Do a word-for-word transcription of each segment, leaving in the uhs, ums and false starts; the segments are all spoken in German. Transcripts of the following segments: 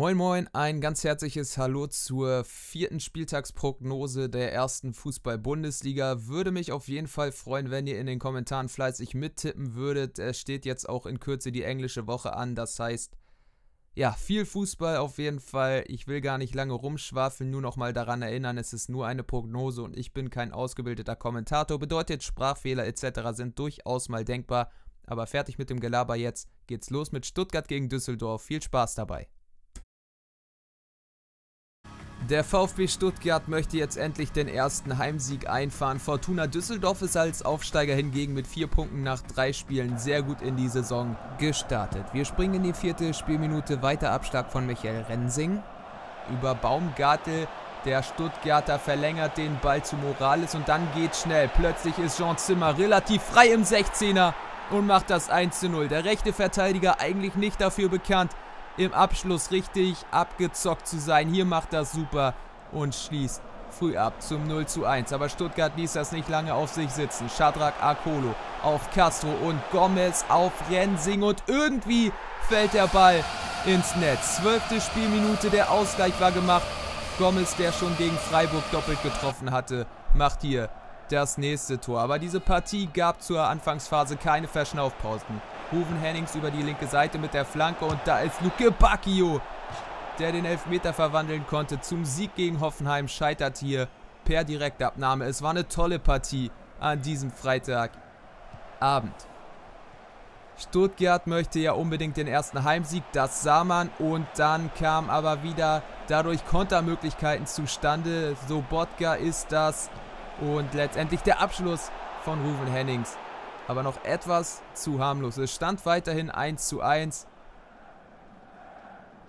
Moin Moin, ein ganz herzliches Hallo zur vierten Spieltagsprognose der ersten Fußball-Bundesliga. Würde mich auf jeden Fall freuen, wenn ihr in den Kommentaren fleißig mittippen würdet. Es steht jetzt auch in Kürze die englische Woche an, das heißt, ja, viel Fußball auf jeden Fall. Ich will gar nicht lange rumschwafeln, nur nochmal daran erinnern, es ist nur eine Prognose und ich bin kein ausgebildeter Kommentator. Bedeutet, Sprachfehler et cetera sind durchaus mal denkbar. Aber fertig mit dem Gelaber, jetzt geht's los mit Stuttgart gegen Düsseldorf. Viel Spaß dabei. Der VfB Stuttgart möchte jetzt endlich den ersten Heimsieg einfahren. Fortuna Düsseldorf ist als Aufsteiger hingegen mit vier Punkten nach drei Spielen sehr gut in die Saison gestartet. Wir springen in die vierte Spielminute, weiter Abschlag von Michael Rensing. Über Baumgartel, der Stuttgarter verlängert den Ball zu Morales und dann geht's schnell. Plötzlich ist Jean Zimmer relativ frei im sechzehner und macht das eins zu null. Der rechte Verteidiger eigentlich nicht dafür bekannt, im Abschluss richtig abgezockt zu sein. Hier macht das super und schließt früh ab zum null zu eins. Aber Stuttgart ließ das nicht lange auf sich sitzen. Shadrach Akolo auf Castro und Gomez auf Rensing und irgendwie fällt der Ball ins Netz. Zwölfte Spielminute, der Ausgleich war gemacht. Gomez, der schon gegen Freiburg doppelt getroffen hatte, macht hier das nächste Tor. Aber diese Partie gab zur Anfangsphase keine Verschnaufpausen. Ruben Hennings über die linke Seite mit der Flanke und da ist Luke Bacchio, der den Elfmeter verwandeln konnte. Zum Sieg gegen Hoffenheim, scheitert hier per Direktabnahme. Es war eine tolle Partie an diesem Freitagabend. Stuttgart möchte ja unbedingt den ersten Heimsieg, das sah man und dann kamen aber wieder dadurch Kontermöglichkeiten zustande. Sobotka ist das und letztendlich der Abschluss von Ruben Hennings. Aber noch etwas zu harmlos. Es stand weiterhin eins zu eins.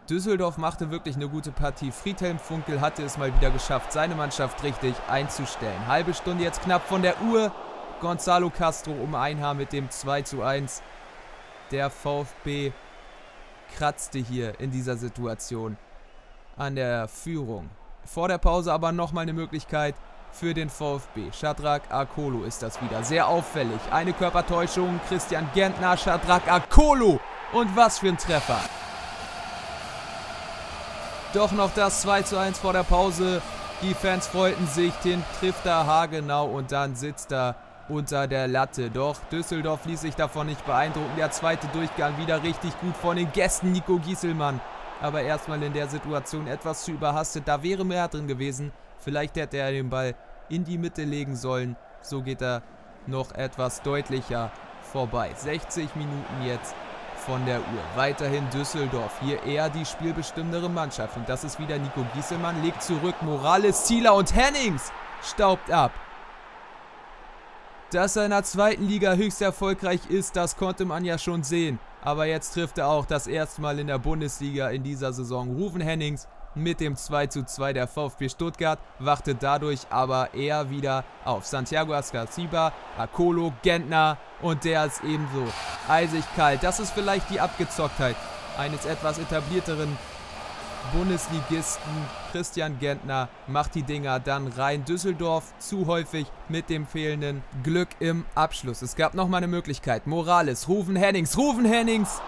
Düsseldorf machte wirklich eine gute Partie. Friedhelm Funkel hatte es mal wieder geschafft, seine Mannschaft richtig einzustellen. Halbe Stunde jetzt knapp von der Uhr. Gonzalo Castro um ein Haar mit dem zwei zu eins. Der VfB kratzte hier in dieser Situation an der Führung. Vor der Pause aber nochmal eine Möglichkeit für den VfB. Shadrach Akolo ist das wieder. Sehr auffällig. Eine Körpertäuschung. Christian Gentner, Shadrach Akolo. Und was für ein Treffer. Doch noch das zwei zu eins vor der Pause. Die Fans freuten sich. Den trifft er haargenau und dann sitzt er unter der Latte. Doch Düsseldorf ließ sich davon nicht beeindrucken. Der zweite Durchgang wieder richtig gut von den Gästen. Nico Gießelmann. Aber erstmal in der Situation etwas zu überhastet. Da wäre mehr drin gewesen. Vielleicht hätte er den Ball in die Mitte legen sollen. So geht er noch etwas deutlicher vorbei. sechzig Minuten jetzt von der Uhr. Weiterhin Düsseldorf. Hier eher die spielbestimmendere Mannschaft. Und das ist wieder Nico Gießelmann. Legt zurück. Morales, Zieler und Hennings staubt ab. Dass er in der zweiten Liga höchst erfolgreich ist, das konnte man ja schon sehen. Aber jetzt trifft er auch das erste Mal in der Bundesliga in dieser Saison. Ruben Hennings mit dem zwei zu zwei. Der VfB Stuttgart wachte dadurch aber eher wieder auf. Santiago Ascasiba, Akolo, Gentner und der ist ebenso eisig kalt. Das ist vielleicht die Abgezocktheit eines etwas etablierteren Bundesligisten. Christian Gentner macht die Dinger dann rein. Düsseldorf zu häufig mit dem fehlenden Glück im Abschluss. Es gab nochmal eine Möglichkeit. Morales, Ruben Hennings, Ruben Hennings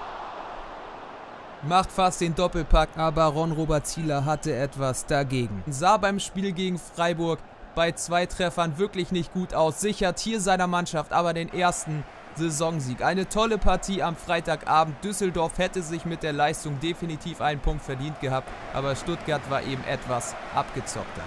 macht fast den Doppelpack, aber Ron-Robert Zieler hatte etwas dagegen. Sah beim Spiel gegen Freiburg bei zwei Treffern wirklich nicht gut aus. Sichert hier seiner Mannschaft aber den ersten Saisonsieg. Eine tolle Partie am Freitagabend. Düsseldorf hätte sich mit der Leistung definitiv einen Punkt verdient gehabt, aber Stuttgart war eben etwas abgezockter.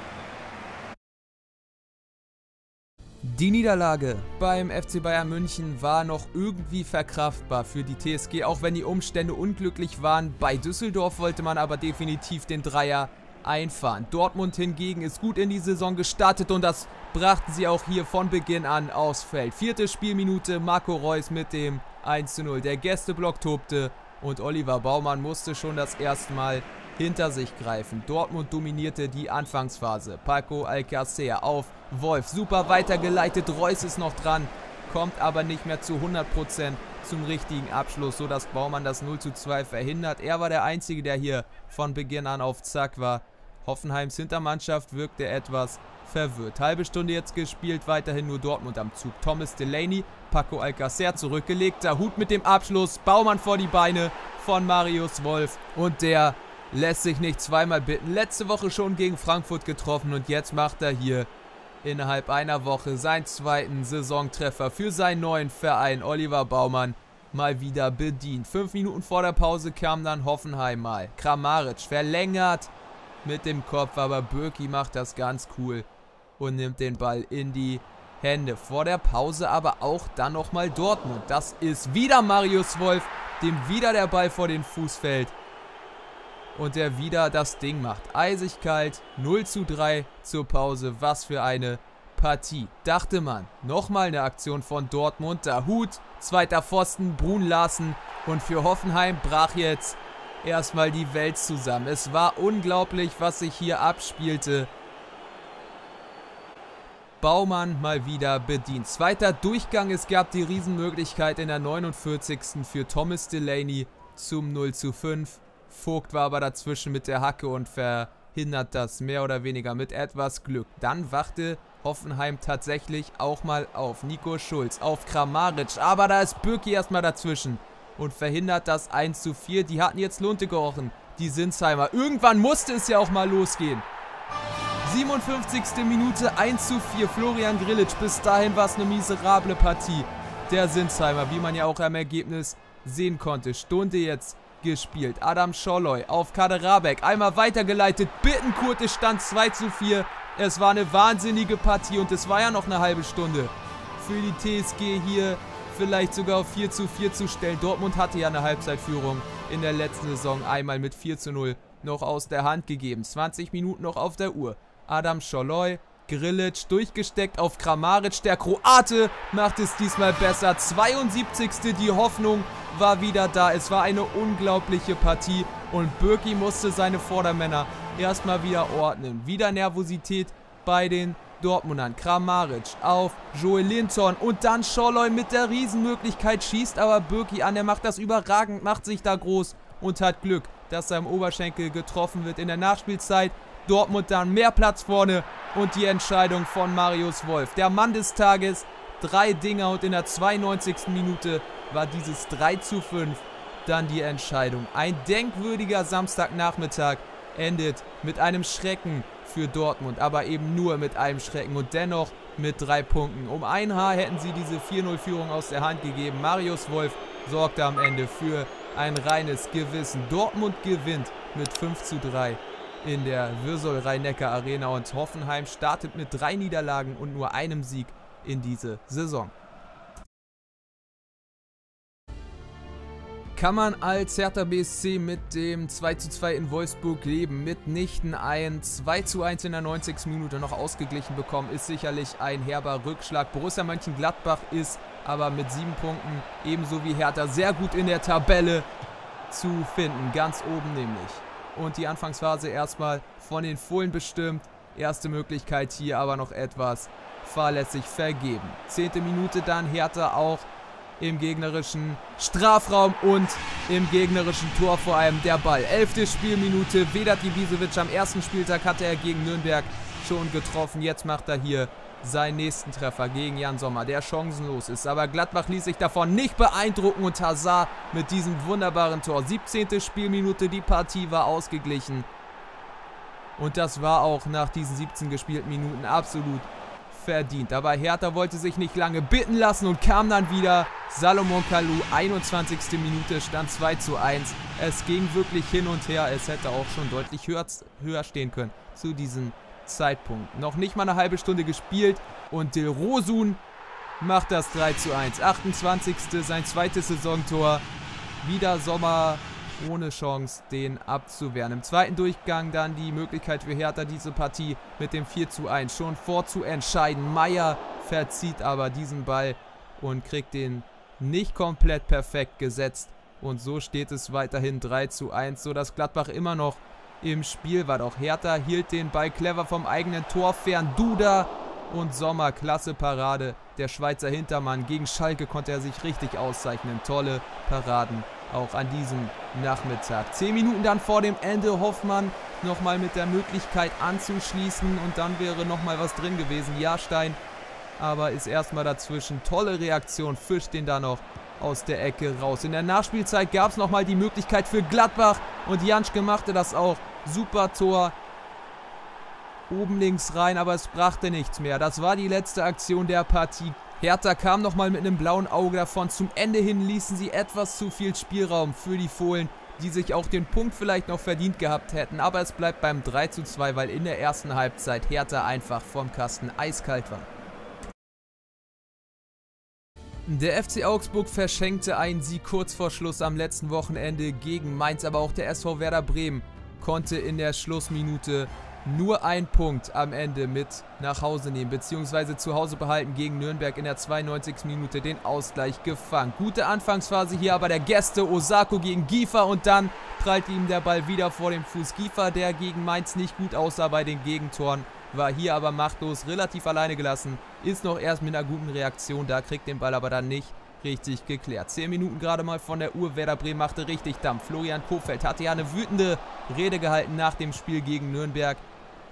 Die Niederlage beim F C Bayern München war noch irgendwie verkraftbar für die T S G, auch wenn die Umstände unglücklich waren. Bei Düsseldorf wollte man aber definitiv den Dreier einfahren. Dortmund hingegen ist gut in die Saison gestartet und das brachten sie auch hier von Beginn an aufs Feld. Vierte Spielminute, Marco Reus mit dem eins zu null. Der Gästeblock tobte und Oliver Baumann musste schon das erste Mal hinter sich greifen. Dortmund dominierte die Anfangsphase. Paco Alcacer auf Wolf. Super weitergeleitet. Reus ist noch dran. Kommt aber nicht mehr zu hundert Prozent zum richtigen Abschluss, sodass Baumann das null zu zwei verhindert. Er war der Einzige, der hier von Beginn an auf Zack war. Hoffenheims Hintermannschaft wirkte etwas verwirrt. Halbe Stunde jetzt gespielt. Weiterhin nur Dortmund am Zug. Thomas Delaney. Paco Alcacer zurückgelegt. Der Hut mit dem Abschluss. Baumann vor die Beine von Marius Wolf. Und der lässt sich nicht zweimal bitten. Letzte Woche schon gegen Frankfurt getroffen und jetzt macht er hier innerhalb einer Woche seinen zweiten Saisontreffer für seinen neuen Verein. Oliver Baumann mal wieder bedient. Fünf Minuten vor der Pause kam dann Hoffenheim mal. Kramaric verlängert mit dem Kopf, aber Bürki macht das ganz cool und nimmt den Ball in die Hände. Vor der Pause aber auch dann nochmal Dortmund. Das ist wieder Marius Wolf, dem wieder der Ball vor den Fuß fällt und der wieder das Ding macht. Eisig kalt, null zu drei zur Pause. Was für eine Partie. Dachte man, nochmal eine Aktion von Dortmund. Da Hut, zweiter Pfosten, Brun Larsen. Und für Hoffenheim brach jetzt erstmal die Welt zusammen. Es war unglaublich, was sich hier abspielte. Baumann mal wieder bedient. Zweiter Durchgang, es gab die Riesenmöglichkeit in der neunundvierzigsten für Thomas Delaney zum null zu fünf. Vogt war aber dazwischen mit der Hacke und verhindert das mehr oder weniger mit etwas Glück. Dann wachte Hoffenheim tatsächlich auch mal auf. Nico Schulz auf Kramaric, aber da ist Bürki erstmal dazwischen und verhindert das eins zu vier. Die hatten jetzt Lunte gerochen, die Sinsheimer. Irgendwann musste es ja auch mal losgehen. siebenundfünfzigste Minute, eins zu vier, Florian Grillitsch. Bis dahin war es eine miserable Partie der Sinsheimer, wie man ja auch am Ergebnis sehen konnte. Stunde jetzt gespielt, Adam Scholloy auf Kaderabek, einmal weitergeleitet, Bittenkurt, es stand zwei zu vier, es war eine wahnsinnige Partie und es war ja noch eine halbe Stunde für die T S G hier vielleicht sogar auf vier zu vier zu stellen. Dortmund hatte ja eine Halbzeitführung in der letzten Saison einmal mit vier zu null noch aus der Hand gegeben. zwanzig Minuten noch auf der Uhr. Adam Scholloy, Grillitsch durchgesteckt auf Kramaric. Der Kroate macht es diesmal besser. zweiundsiebzigste Die Hoffnung war wieder da. Es war eine unglaubliche Partie und Bürki musste seine Vordermänner erstmal wieder ordnen. Wieder Nervosität bei den Dortmundern. Kramaric auf Joel Linton und dann Scholloy mit der Riesenmöglichkeit, schießt aber Bürki an. Er macht das überragend, macht sich da groß und hat Glück, dass er im Oberschenkel getroffen wird in der Nachspielzeit. Dortmund dann mehr Platz vorne und die Entscheidung von Marius Wolf. Der Mann des Tages, drei Dinger und in der zweiundneunzigsten Minute war dieses drei zu fünf dann die Entscheidung. Ein denkwürdiger Samstagnachmittag endet mit einem Schrecken für Dortmund, aber eben nur mit einem Schrecken und dennoch mit drei Punkten. Um ein Haar hätten sie diese vier null-Führung aus der Hand gegeben. Marius Wolf sorgte am Ende für ein reines Gewissen. Dortmund gewinnt mit fünf zu drei. In der Würsel-Rhein-Neckar-Arena und Hoffenheim startet mit drei Niederlagen und nur einem Sieg in diese Saison. Kann man als Hertha B S C mit dem zwei zu zwei in Wolfsburg leben? Mitnichten. Ein zwei zu eins in der neunzigsten Minute noch ausgeglichen bekommen, ist sicherlich ein herber Rückschlag. Borussia Mönchengladbach ist aber mit sieben Punkten, ebenso wie Hertha, sehr gut in der Tabelle zu finden. Ganz oben nämlich. Und die Anfangsphase erstmal von den Fohlen bestimmt. Erste Möglichkeit hier aber noch etwas fahrlässig vergeben. Zehnte Minute dann Hertha auch im gegnerischen Strafraum und im gegnerischen Tor vor allem der Ball. Elfte Spielminute, Vedat Ibisevic, am ersten Spieltag hatte er gegen Nürnberg schon getroffen. Jetzt macht er hier seinen nächsten Treffer gegen Jan Sommer, der chancenlos ist. Aber Gladbach ließ sich davon nicht beeindrucken und Hazard mit diesem wunderbaren Tor. siebzehnte Spielminute, die Partie war ausgeglichen. Und das war auch nach diesen siebzehn gespielten Minuten absolut verdient. Aber Hertha wollte sich nicht lange bitten lassen und kam dann wieder. Salomon Kalou, einundzwanzigste Minute, stand zwei zu eins. Es ging wirklich hin und her. Es hätte auch schon deutlich höher, höher stehen können zu diesem Zeitpunkt. Noch nicht mal eine halbe Stunde gespielt und Dilrosun macht das drei zu eins. achtundzwanzigste Sein zweites Saisontor. Wieder Sommer ohne Chance, den abzuwehren. Im zweiten Durchgang dann die Möglichkeit für Hertha, diese Partie mit dem vier zu eins schon vorzuentscheiden. Meier verzieht aber diesen Ball und kriegt den nicht komplett perfekt gesetzt. Und so steht es weiterhin drei zu eins, sodass Gladbach immer noch im Spiel war. Doch Hertha hielt den Ball clever vom eigenen Tor fern. Duda und Sommer, klasse Parade. Der Schweizer Hintermann, gegen Schalke konnte er sich richtig auszeichnen. Tolle Paraden auch an diesem Nachmittag. Zehn Minuten dann vor dem Ende, Hoffmann nochmal mit der Möglichkeit anzuschließen und dann wäre nochmal was drin gewesen. Jahrstein aber ist erstmal dazwischen. Tolle Reaktion, fischt den da noch aus der Ecke raus. In der Nachspielzeit gab es nochmal die Möglichkeit für Gladbach und Janschke machte das auch. Super Tor. Oben links rein, aber es brachte nichts mehr. Das war die letzte Aktion der Partie. Hertha kam nochmal mit einem blauen Auge davon. Zum Ende hin ließen sie etwas zu viel Spielraum für die Fohlen, die sich auch den Punkt vielleicht noch verdient gehabt hätten. Aber es bleibt beim drei zu zwei, weil in der ersten Halbzeit Hertha einfach vom Kasten eiskalt war. Der F C Augsburg verschenkte einen Sieg kurz vor Schluss am letzten Wochenende gegen Mainz, aber auch der S V Werder Bremen konnte in der Schlussminute nur einen Punkt am Ende mit nach Hause nehmen, beziehungsweise zu Hause behalten gegen Nürnberg, in der zweiundneunzigsten Minute den Ausgleich gefangen. Gute Anfangsphase hier aber der Gäste, Osako gegen Giefer und dann prallt ihm der Ball wieder vor dem Fuß. Giefer, der gegen Mainz nicht gut aussah bei den Gegentoren, war hier aber machtlos, relativ alleine gelassen, ist noch erst mit einer guten Reaktion da, kriegt den Ball aber dann nicht richtig geklärt. zehn Minuten gerade mal von der Uhr, Werder Bremen machte richtig Dampf. Florian Kohfeldt hatte ja eine wütende Rede gehalten nach dem Spiel gegen Nürnberg.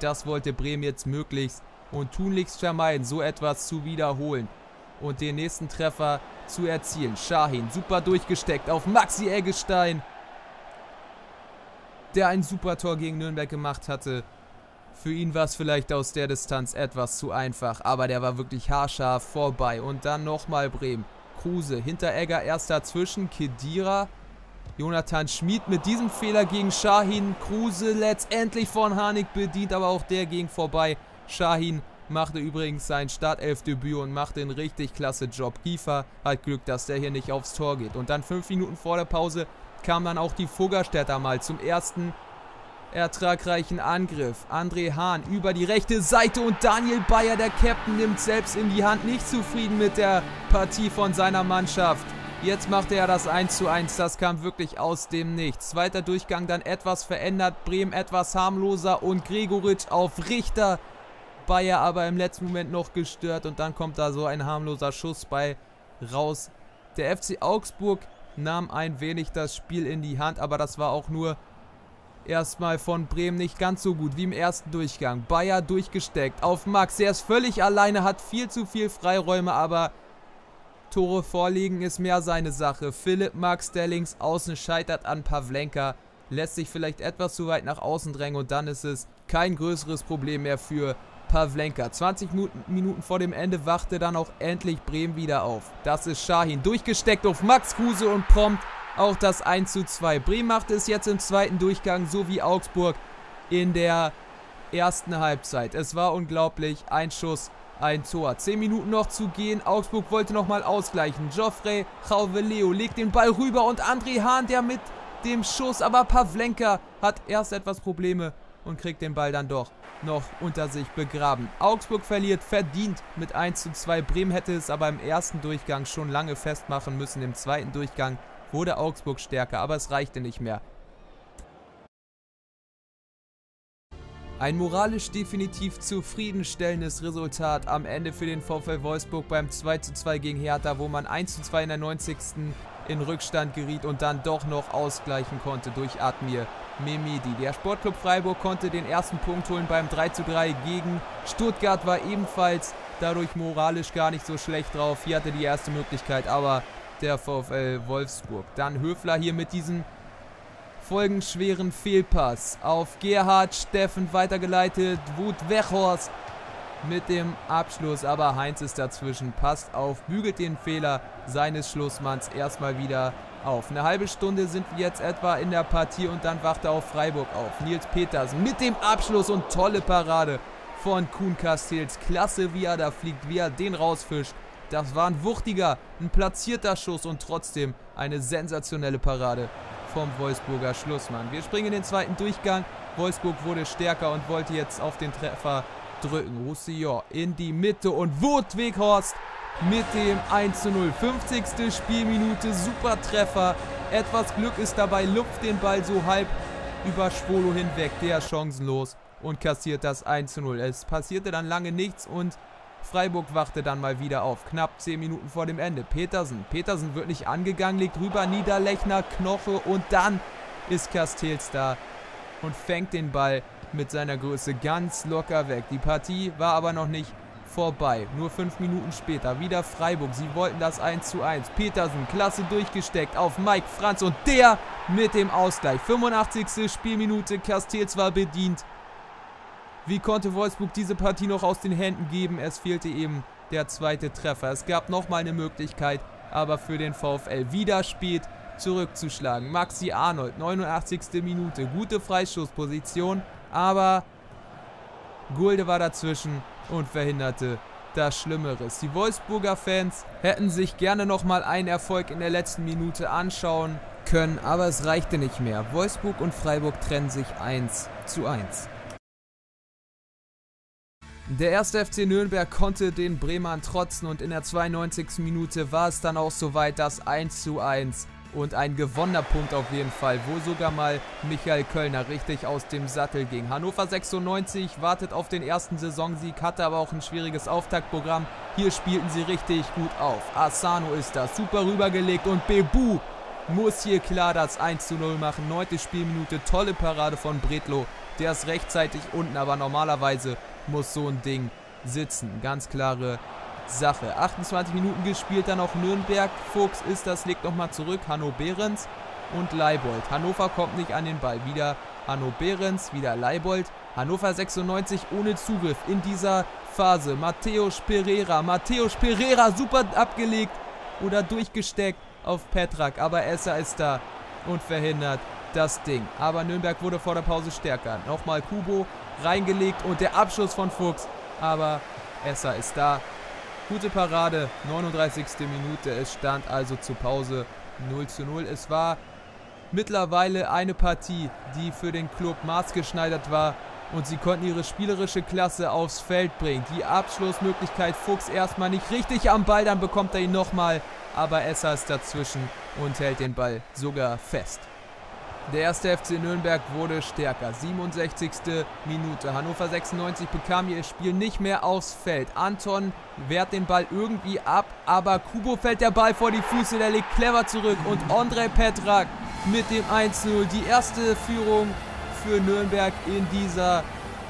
Das wollte Bremen jetzt möglichst und tunlichst vermeiden, so etwas zu wiederholen und den nächsten Treffer zu erzielen. Shahin, super durchgesteckt auf Maxi Eggestein, der ein super Tor gegen Nürnberg gemacht hatte. Für ihn war es vielleicht aus der Distanz etwas zu einfach, aber der war wirklich haarscharf vorbei. Und dann nochmal Bremen. Kruse, Hinteregger erst dazwischen, Kedira, Jonathan Schmid mit diesem Fehler gegen Shahin. Kruse letztendlich von Harnik bedient, aber auch der ging vorbei. Shahin machte übrigens sein Startelfdebüt und machte einen richtig klasse Job. Giefer hat Glück, dass der hier nicht aufs Tor geht. Und dann fünf Minuten vor der Pause kam dann auch die Fuggerstädter mal zum ersten ertragreichen Angriff. André Hahn über die rechte Seite und Daniel Bayer, der Captain, nimmt selbst in die Hand, nicht zufrieden mit der Partie von seiner Mannschaft. Jetzt macht er das eins zu eins, das kam wirklich aus dem Nichts. Zweiter Durchgang dann etwas verändert, Bremen etwas harmloser und Gregoritsch auf Richter. Bayer aber im letzten Moment noch gestört und dann kommt da so ein harmloser Schuss bei raus. Der F C Augsburg nahm ein wenig das Spiel in die Hand, aber das war auch nur erstmal von Bremen nicht ganz so gut wie im ersten Durchgang. Bayer durchgesteckt auf Max. Er ist völlig alleine, hat viel zu viel Freiräume, aber Tore vorlegen ist mehr seine Sache. Philipp Max, der links außen scheitert an Pavlenka, lässt sich vielleicht etwas zu weit nach außen drängen und dann ist es kein größeres Problem mehr für Pavlenka. zwanzig Minuten vor dem Ende wachte dann auch endlich Bremen wieder auf. Das ist Shahin, durchgesteckt auf Max Kruse und prompt auch das eins zu zwei. Bremen macht es jetzt im zweiten Durchgang, so wie Augsburg in der ersten Halbzeit. Es war unglaublich. Ein Schuss, ein Tor. zehn Minuten noch zu gehen. Augsburg wollte nochmal ausgleichen. Geoffrey Chauveleo legt den Ball rüber und André Hahn, der mit dem Schuss, aber Pavlenka hat erst etwas Probleme und kriegt den Ball dann doch noch unter sich begraben. Augsburg verliert verdient mit eins zu zwei. Bremen hätte es aber im ersten Durchgang schon lange festmachen müssen. Im zweiten Durchgang wurde Augsburg stärker, aber es reichte nicht mehr. Ein moralisch definitiv zufriedenstellendes Resultat am Ende für den VfL Wolfsburg beim zwei zu zwei gegen Hertha, wo man eins zu zwei in der neunzigsten in Rückstand geriet und dann doch noch ausgleichen konnte durch Admir Mehmedi. Der Sportclub Freiburg konnte den ersten Punkt holen beim drei zu drei gegen Stuttgart, war ebenfalls dadurch moralisch gar nicht so schlecht drauf. Hier hatte die erste Möglichkeit, aber der VfL Wolfsburg. Dann Höfler hier mit diesem folgenschweren Fehlpass auf Gerhard Steffen weitergeleitet. Wout Weghorst mit dem Abschluss, aber Heinz ist dazwischen, passt auf, bügelt den Fehler seines Schlussmanns erstmal wieder auf. Eine halbe Stunde sind wir jetzt etwa in der Partie und dann wachte auch Freiburg auf. Nils Petersen mit dem Abschluss und tolle Parade von Kuhn Castells. Klasse, wie er da fliegt, wie er den rausfischt. Das war ein wuchtiger, ein platzierter Schuss und trotzdem eine sensationelle Parade vom Wolfsburger Schlussmann. Wir springen in den zweiten Durchgang. Wolfsburg wurde stärker und wollte jetzt auf den Treffer drücken. Roussillon in die Mitte und Wout Weghorst mit dem eins zu null. fünfzigste Spielminute, super Treffer. Etwas Glück ist dabei, lupft den Ball so halb über Schwolo hinweg. Der chancenlos und kassiert das eins zu null. Es passierte dann lange nichts und Freiburg wachte dann mal wieder auf, knapp zehn Minuten vor dem Ende. Petersen, Petersen wird nicht angegangen, legt rüber, Niederlechner, Knoche und dann ist Castells da und fängt den Ball mit seiner Größe ganz locker weg. Die Partie war aber noch nicht vorbei. Nur fünf Minuten später wieder Freiburg. Sie wollten das eins zu eins. Petersen, klasse durchgesteckt auf Mike Franz und der mit dem Ausgleich. fünfundachtzigste Spielminute, Castells war bedient. Wie konnte Wolfsburg diese Partie noch aus den Händen geben? Es fehlte eben der zweite Treffer. Es gab nochmal eine Möglichkeit, aber für den VfL wieder spät zurückzuschlagen. Maxi Arnold, neunundachtzigste Minute, gute Freistoßposition, aber Gulde war dazwischen und verhinderte das Schlimmeres. Die Wolfsburger Fans hätten sich gerne nochmal einen Erfolg in der letzten Minute anschauen können, aber es reichte nicht mehr. Wolfsburg und Freiburg trennen sich eins zu eins. Der erste F C Nürnberg konnte den Bremern trotzen und in der zweiundneunzigsten Minute war es dann auch soweit, das eins zu eins und ein gewonnener Punkt auf jeden Fall, wo sogar mal Michael Köllner richtig aus dem Sattel ging. Hannover sechsundneunzig wartet auf den ersten Saisonsieg, hatte aber auch ein schwieriges Auftaktprogramm. Hier spielten sie richtig gut auf. Asano ist da, super rübergelegt und Bebu muss hier klar das eins zu null machen. Neunte Spielminute, tolle Parade von Bredlo, der ist rechtzeitig unten, aber normalerweise muss so ein Ding sitzen. Ganz klare Sache. achtundzwanzig Minuten gespielt, dann auch Nürnberg. Fuchs ist das, legt nochmal zurück. Hanno Behrens und Leibold. Hannover kommt nicht an den Ball. Wieder Hanno Behrens, wieder Leibold. Hannover sechsundneunzig ohne Zugriff in dieser Phase. Matthäus Pereira. Matthäus Pereira super abgelegt oder durchgesteckt auf Petrak. Aber Esser ist da und verhindert das Ding. Aber Nürnberg wurde vor der Pause stärker. Nochmal Kubo reingelegt und der Abschuss von Fuchs, aber Esser ist da. Gute Parade, neununddreißigste Minute, es stand also zur Pause null zu null. Es war mittlerweile eine Partie, die für den Club maßgeschneidert war und sie konnten ihre spielerische Klasse aufs Feld bringen. Die Abschlussmöglichkeit, Fuchs erstmal nicht richtig am Ball, dann bekommt er ihn nochmal, aber Esser ist dazwischen und hält den Ball sogar fest. Der erste F C Nürnberg wurde stärker. siebenundsechzigste Minute. Hannover sechsundneunzig bekam ihr Spiel nicht mehr aufs Feld. Anton wehrt den Ball irgendwie ab, aber Kubo fällt der Ball vor die Füße, der legt clever zurück und Ondrej Petrak mit dem eins zu null. Die erste Führung für Nürnberg in dieser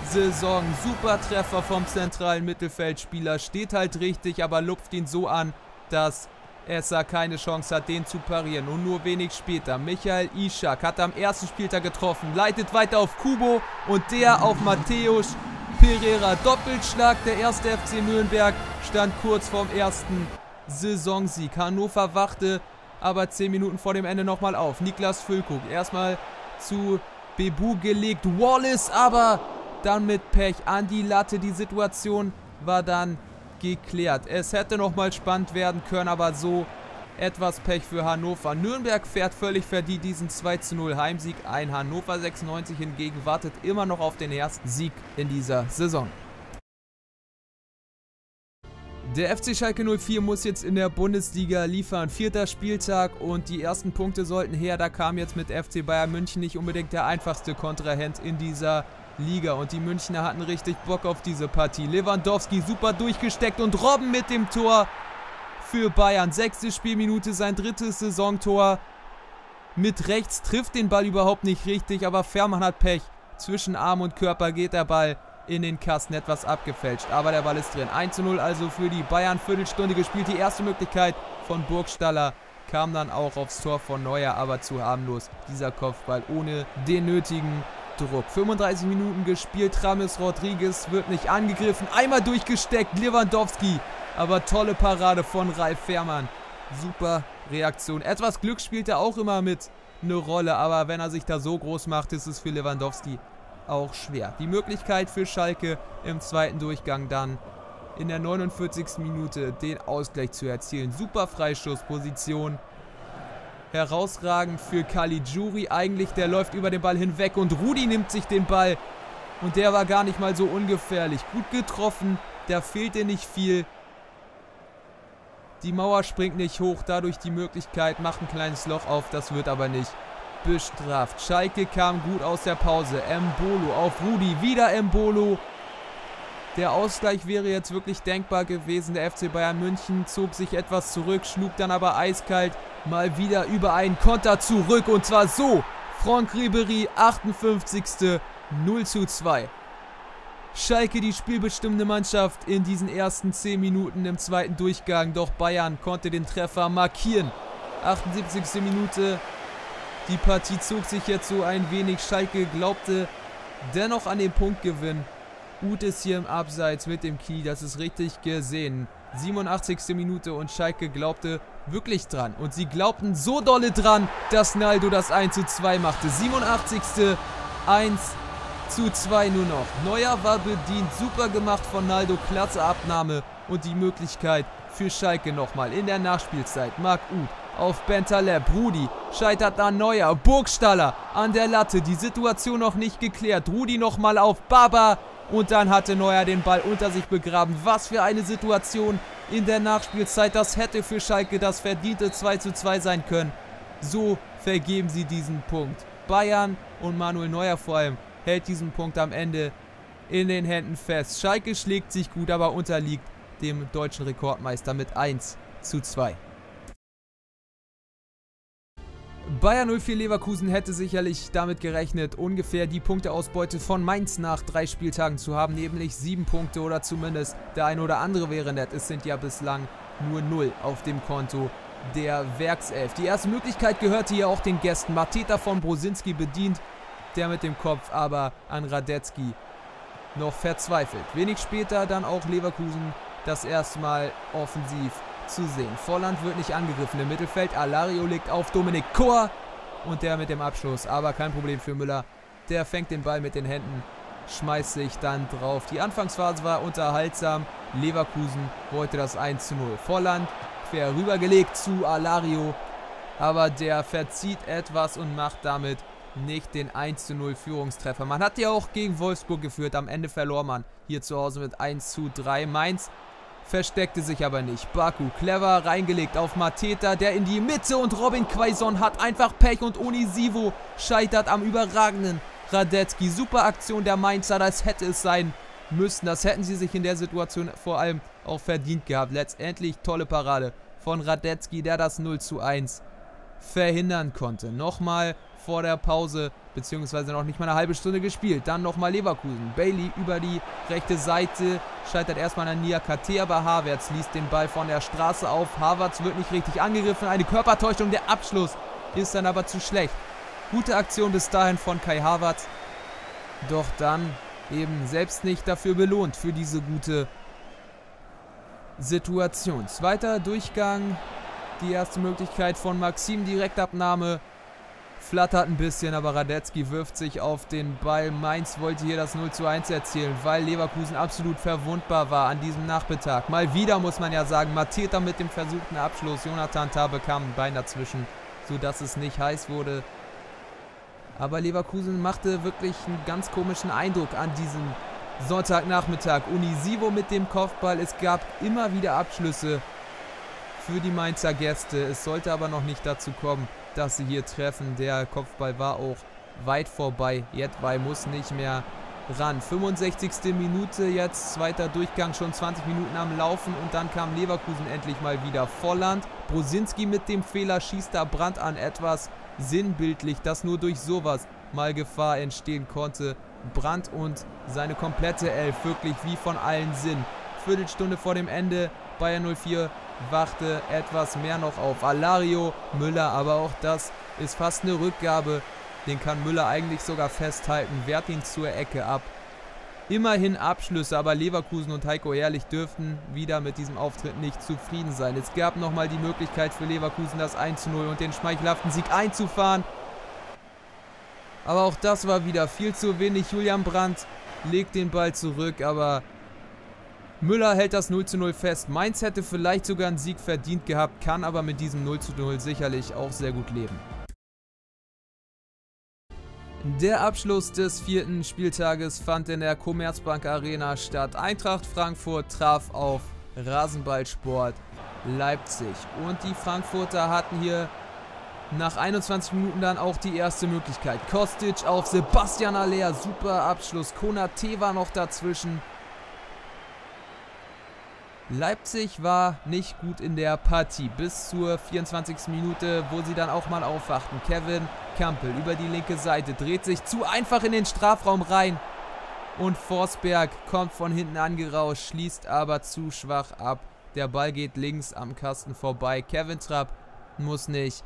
Saison. Super Treffer vom zentralen Mittelfeldspieler. Steht halt richtig, aber lupft ihn so an, dass Esser keine Chance hat, den zu parieren. Und nur wenig später, Michael Ishak hat am ersten Spieltag getroffen, leitet weiter auf Kubo und der auf Matthäus Pereira. Doppelschlag, der erste F C Nürnberg stand kurz vorm ersten Saisonsieg. Hannover wachte aber zehn Minuten vor dem Ende nochmal auf. Niklas Füllkrug erstmal zu Bebu gelegt, Wallace aber dann mit Pech an die Latte. Die Situation war dann geklärt. Es hätte nochmal spannend werden können, aber so etwas Pech für Hannover. Nürnberg fährt völlig verdient diesen zwei zu null Heimsieg ein. Hannover sechsundneunzig hingegen wartet immer noch auf den ersten Sieg in dieser Saison. Der F C Schalke null vier muss jetzt in der Bundesliga liefern. Vierter Spieltag und die ersten Punkte sollten her. Da kam jetzt mit F C Bayern München nicht unbedingt der einfachste Kontrahent in dieser Liga und die Münchner hatten richtig Bock auf diese Partie. Lewandowski super durchgesteckt und Robben mit dem Tor für Bayern. Sechste Spielminute, sein drittes Saisontor. Mit rechts trifft den Ball überhaupt nicht richtig, aber Fährmann hat Pech. Zwischen Arm und Körper geht der Ball in den Kasten, etwas abgefälscht, aber der Ball ist drin. eins zu null also für die Bayern, Viertelstunde gespielt. Die erste Möglichkeit von Burgstaller kam dann auch aufs Tor von Neuer, aber zu harmlos dieser Kopfball ohne den nötigen Druck. fünfunddreißig Minuten gespielt, James Rodriguez wird nicht angegriffen, einmal durchgesteckt, Lewandowski, aber tolle Parade von Ralf Fährmann, super Reaktion. Etwas Glück spielt er auch immer mit eine Rolle, aber wenn er sich da so groß macht, ist es für Lewandowski auch schwer. Die Möglichkeit für Schalke im zweiten Durchgang dann in der neunundvierzigsten Minute den Ausgleich zu erzielen, super Freistoßposition. Herausragend für Caligiuri eigentlich, der läuft über den Ball hinweg und Rudi nimmt sich den Ball und der war gar nicht mal so ungefährlich. Gut getroffen, da fehlte nicht viel. Die Mauer springt nicht hoch, dadurch die Möglichkeit, macht ein kleines Loch auf, das wird aber nicht bestraft. Schalke kam gut aus der Pause, Embolo auf Rudi, wieder Embolo. Der Ausgleich wäre jetzt wirklich denkbar gewesen. Der F C Bayern München zog sich etwas zurück, schlug dann aber eiskalt mal wieder über einen Konter zurück. Und zwar so, Franck Ribéry, achtundfünfzigste null zu zwei. Schalke die spielbestimmende Mannschaft in diesen ersten zehn Minuten im zweiten Durchgang. Doch Bayern konnte den Treffer markieren. achtundsiebzigste Minute. Die Partie zog sich jetzt so ein wenig. Schalke glaubte dennoch an den Punktgewinn. Uth ist hier im Abseits mit dem Knie. Das ist richtig gesehen. siebenundachtzigste Minute und Schalke glaubte wirklich dran. Und sie glaubten so dolle dran, dass Naldo das eins zu zwei machte. siebenundachtzigste eins zu zwei nur noch. Neuer war bedient. Super gemacht von Naldo. Klasse Abnahme und die Möglichkeit für Schalke nochmal in der Nachspielzeit. Marc Uth auf Bentaleb, Rudi scheitert an Neuer, Burgstaller an der Latte, die Situation noch nicht geklärt, Rudi nochmal auf Baba und dann hatte Neuer den Ball unter sich begraben. Was für eine Situation in der Nachspielzeit, das hätte für Schalke das verdiente zwei zu zwei sein können. So vergeben sie diesen Punkt. Bayern und Manuel Neuer vor allem hält diesen Punkt am Ende in den Händen fest. Schalke schlägt sich gut, aber unterliegt dem deutschen Rekordmeister mit eins zu zwei. Bayer null vier Leverkusen hätte sicherlich damit gerechnet, ungefähr die Punkteausbeute von Mainz nach drei Spieltagen zu haben, nämlich sieben Punkte oder zumindest der ein oder andere wäre nett. Es sind ja bislang nur null auf dem Konto der Werkself. Die erste Möglichkeit gehörte hier auch den Gästen. Mateta von Brosinski bedient, der mit dem Kopf aber an Radetzky noch verzweifelt. Wenig später dann auch Leverkusen das erste Mal offensiv zu sehen. Volland wird nicht angegriffen im Mittelfeld. Alario legt auf Dominik Kor und der mit dem Abschluss. Aber kein Problem für Müller. Der fängt den Ball mit den Händen, schmeißt sich dann drauf. Die Anfangsphase war unterhaltsam. Leverkusen wollte das eins zu null. Volland quer rübergelegt zu Alario. Aber der verzieht etwas und macht damit nicht den eins zu null Führungstreffer. Man hat ja auch gegen Wolfsburg geführt. Am Ende verlor man hier zu Hause mit eins zu drei. Mainz versteckte sich aber nicht. Baku clever reingelegt auf Mateta, der in die Mitte und Robin Quaison hat einfach Pech und Onisivo scheitert am überragenden Radetzky. Super Aktion der Mainzer, das hätte es sein müssen. Das hätten sie sich in der Situation vor allem auch verdient gehabt. Letztendlich tolle Parade von Radetzky, der das null zu eins verhindern konnte. Nochmal vor der Pause, beziehungsweise noch nicht mal eine halbe Stunde gespielt. Dann nochmal Leverkusen. Bailey über die rechte Seite, scheitert erstmal an Niakate, aber Havertz liest den Ball von der Straße auf. Havertz wird nicht richtig angegriffen, eine Körpertäuschung, der Abschluss ist dann aber zu schlecht. Gute Aktion bis dahin von Kai Havertz, doch dann eben selbst nicht dafür belohnt, für diese gute Situation. Zweiter Durchgang, die erste Möglichkeit von Maxim, Direktabnahme. Flattert ein bisschen, aber Radetzky wirft sich auf den Ball. Mainz wollte hier das null zu eins erzielen, weil Leverkusen absolut verwundbar war an diesem Nachmittag. Mal wieder muss man ja sagen, Mateta mit dem versuchten Abschluss. Jonathan Tah kam ein Bein dazwischen, sodass es nicht heiß wurde. Aber Leverkusen machte wirklich einen ganz komischen Eindruck an diesem Sonntagnachmittag. Unisivo mit dem Kopfball. Es gab immer wieder Abschlüsse für die Mainzer Gäste. Es sollte aber noch nicht dazu kommen, dass sie hier treffen. Der Kopfball war auch weit vorbei. Jedwai muss nicht mehr ran. fünfundsechzigste Minute jetzt. Zweiter Durchgang, schon zwanzig Minuten am Laufen. Und dann kam Leverkusen endlich mal wieder. Volland. Brosinski mit dem Fehler, schießt da Brand an. Etwas sinnbildlich, dass nur durch sowas mal Gefahr entstehen konnte. Brand und seine komplette Elf. Wirklich wie von allen Sinn. Viertelstunde vor dem Ende. Bayern null vier wachte etwas mehr noch auf. Alario, Müller, aber auch das ist fast eine Rückgabe. Den kann Müller eigentlich sogar festhalten, wehrt ihn zur Ecke ab. Immerhin Abschlüsse, aber Leverkusen und Heiko Herrlich dürften wieder mit diesem Auftritt nicht zufrieden sein. Es gab nochmal die Möglichkeit für Leverkusen, das eins zu null und den schmeichelhaften Sieg einzufahren. Aber auch das war wieder viel zu wenig. Julian Brandt legt den Ball zurück, aber Müller hält das null zu null fest. Mainz hätte vielleicht sogar einen Sieg verdient gehabt, kann aber mit diesem null zu null sicherlich auch sehr gut leben. Der Abschluss des vierten Spieltages fand in der Commerzbank Arena statt. Eintracht Frankfurt traf auf Rasenballsport Leipzig. Und die Frankfurter hatten hier nach einundzwanzig Minuten dann auch die erste Möglichkeit. Kostic auf Sebastian Aller, super Abschluss. Konaté war noch dazwischen. Leipzig war nicht gut in der Partie bis zur vierundzwanzigsten Minute, wo sie dann auch mal aufwachten. Kevin Campbell über die linke Seite dreht sich zu einfach in den Strafraum rein Und Forsberg kommt von hinten angerauscht, schließt aber zu schwach ab. Der Ball geht links am Kasten vorbei. Kevin Trapp muss nicht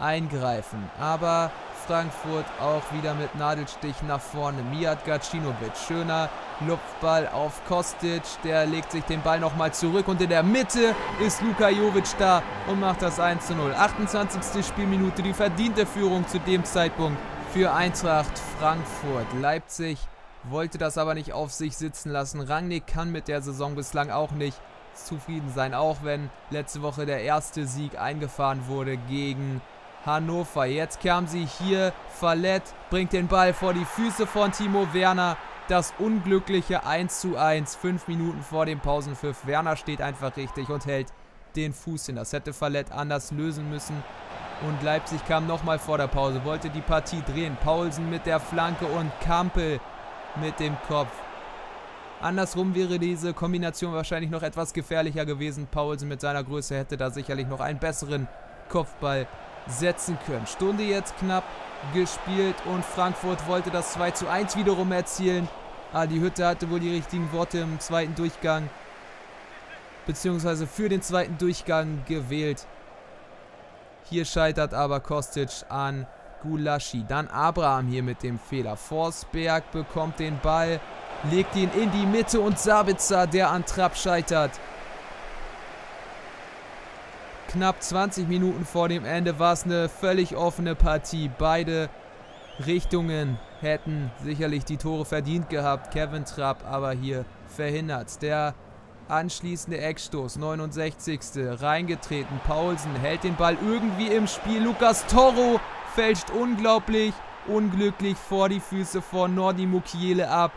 eingreifen. Aber Frankfurt auch wieder mit Nadelstich nach vorne. Mijat Gacinovic, schöner Lupfball auf Kostic. Der legt sich den Ball nochmal zurück. Und in der Mitte ist Luka Jovic da und macht das eins zu null. achtundzwanzigste Spielminute, die verdiente Führung zu dem Zeitpunkt für Eintracht Frankfurt. Leipzig wollte das aber nicht auf sich sitzen lassen. Rangnick kann mit der Saison bislang auch nicht zufrieden sein, auch wenn letzte Woche der erste Sieg eingefahren wurde gegen Hannover. Jetzt kam sie hier, Fallet bringt den Ball vor die Füße von Timo Werner. Das unglückliche eins zu eins, fünf Minuten vor dem Pausenpfiff. Werner steht einfach richtig und hält den Fuß hin. Das hätte Fallet anders lösen müssen. Und Leipzig kam nochmal vor der Pause, wollte die Partie drehen. Paulsen mit der Flanke und Kampel mit dem Kopf. Andersrum wäre diese Kombination wahrscheinlich noch etwas gefährlicher gewesen. Paulsen mit seiner Größe hätte da sicherlich noch einen besseren Kopfball setzen können. Stunde jetzt knapp gespielt und Frankfurt wollte das zwei zu eins wiederum erzielen. Ah, die Hütte hatte wohl die richtigen Worte im zweiten Durchgang, beziehungsweise für den zweiten Durchgang gewählt. Hier scheitert aber Kostic an Gulaschi. Dann Abraham hier mit dem Fehler. Forsberg bekommt den Ball, legt ihn in die Mitte und Sabitzer, der an Trapp scheitert. Knapp zwanzig Minuten vor dem Ende war es eine völlig offene Partie. Beide Richtungen hätten sicherlich die Tore verdient gehabt. Kevin Trapp aber hier verhindert. Der anschließende Eckstoß, neunundsechzigste Reingetreten, Paulsen hält den Ball irgendwie im Spiel. Lucas Toro fälscht unglaublich unglücklich vor die Füße von Nordi Mukiele ab.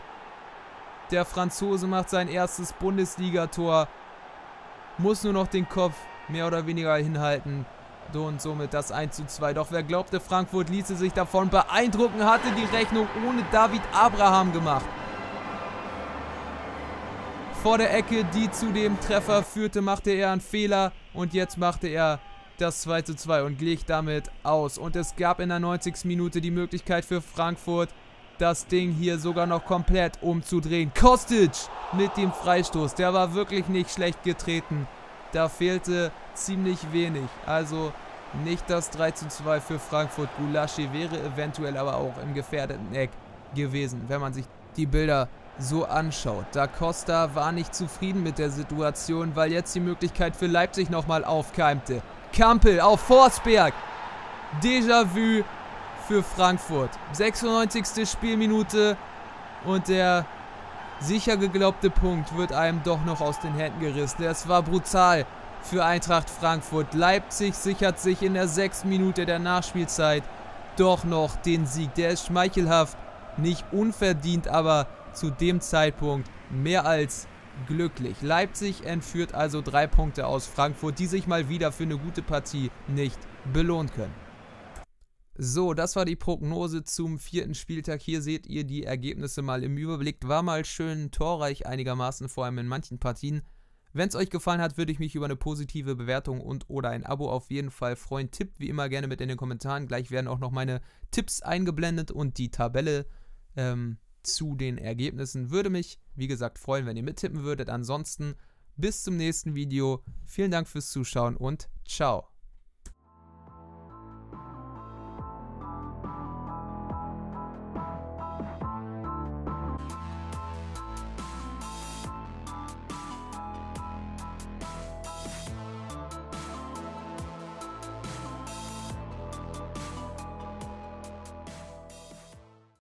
Der Franzose macht sein erstes Bundesliga-Tor, muss nur noch den Kopf mehr oder weniger hinhalten und somit das eins zu zwei. Doch wer glaubte, Frankfurt ließe sich davon beeindrucken, hatte die Rechnung ohne David Abraham gemacht. Vor der Ecke, die zu dem Treffer führte, machte er einen Fehler und jetzt machte er das zwei zu zwei und glich damit aus. Und es gab in der neunzigsten Minute die Möglichkeit für Frankfurt, das Ding hier sogar noch komplett umzudrehen. Kostic mit dem Freistoß. Der war wirklich nicht schlecht getreten. Da fehlte ziemlich wenig. Also nicht das drei zu zwei für Frankfurt. Gulaschi wäre eventuell aber auch im gefährdeten Eck gewesen, wenn man sich die Bilder so anschaut. Da Costa war nicht zufrieden mit der Situation, weil jetzt die Möglichkeit für Leipzig nochmal aufkeimte. Kampel auf Forsberg. Déjà-vu für Frankfurt. sechsundneunzigste Spielminute und der sicher geglaubte Punkt wird einem doch noch aus den Händen gerissen. Es war brutal für Eintracht Frankfurt. Leipzig sichert sich in der sechsten Minute der Nachspielzeit doch noch den Sieg. Der ist schmeichelhaft, nicht unverdient, aber zu dem Zeitpunkt mehr als glücklich. Leipzig entführt also drei Punkte aus Frankfurt, die sich mal wieder für eine gute Partie nicht belohnen können. So, das war die Prognose zum vierten Spieltag. Hier seht ihr die Ergebnisse mal im Überblick. War mal schön torreich einigermaßen, vor allem in manchen Partien. Wenn es euch gefallen hat, würde ich mich über eine positive Bewertung und oder ein Abo auf jeden Fall freuen. Tippt wie immer gerne mit in den Kommentaren. Gleich werden auch noch meine Tipps eingeblendet und die Tabelle ähm, zu den Ergebnissen. Würde mich, wie gesagt, freuen, wenn ihr mittippen würdet. Ansonsten bis zum nächsten Video. Vielen Dank fürs Zuschauen und ciao.